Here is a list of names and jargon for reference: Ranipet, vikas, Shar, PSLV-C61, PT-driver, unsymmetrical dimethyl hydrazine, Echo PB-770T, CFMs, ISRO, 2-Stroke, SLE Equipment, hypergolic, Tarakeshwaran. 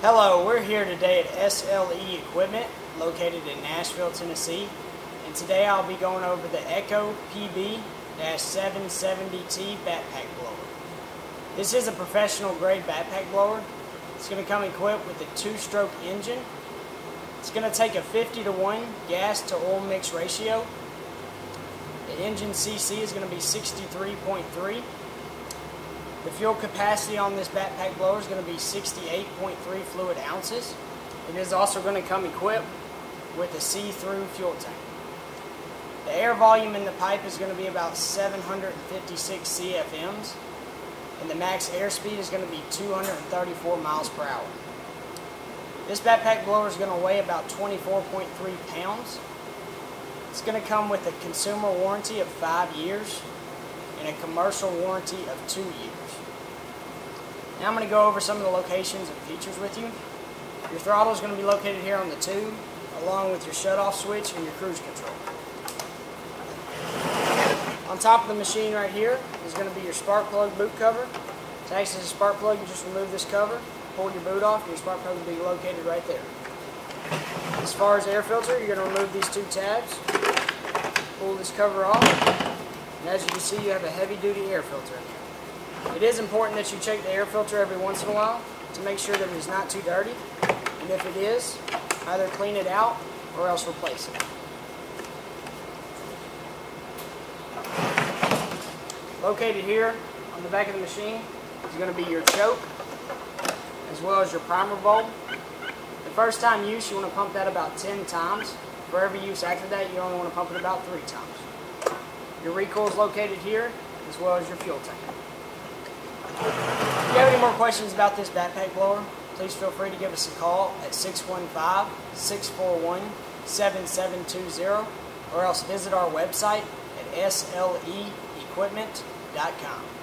Hello, we're here today at SLE Equipment, located in Nashville, Tennessee, and today I'll be going over the Echo PB-770T backpack blower. This is a professional grade backpack blower. It's going to come equipped with a 2-stroke engine. It's going to take a 50-to-1 gas to oil mix ratio. The engine CC is going to be 63.3. The fuel capacity on this backpack blower is going to be 68.3 fluid ounces. It is also going to come equipped with a see-through fuel tank. The air volume in the pipe is going to be about 756 CFMs, and the max airspeed is going to be 234 miles per hour. This backpack blower is going to weigh about 24.3 pounds. It's going to come with a consumer warranty of 5 years. And a commercial warranty of 2 years. Now I'm going to go over some of the locations and features with you. Your throttle is going to be located here on the tube, along with your shutoff switch and your cruise control. On top of the machine right here is going to be your spark plug boot cover. To access the spark plug, you just remove this cover, pull your boot off, and your spark plug will be located right there. As far as air filter, you're going to remove these two tabs, pull this cover off. And as you can see, you have a heavy-duty air filter in here. It is important that you check the air filter every once in a while to make sure that it is not too dirty. And if it is, either clean it out or else replace it. Located here on the back of the machine is going to be your choke as well as your primer bulb. The first time use, you want to pump that about 10 times. For every use after that, you only want to pump it about 3 times. Your recoil is located here, as well as your fuel tank. If you have any more questions about this backpack blower, please feel free to give us a call at 615-641-7720, or else visit our website at sleequipment.com.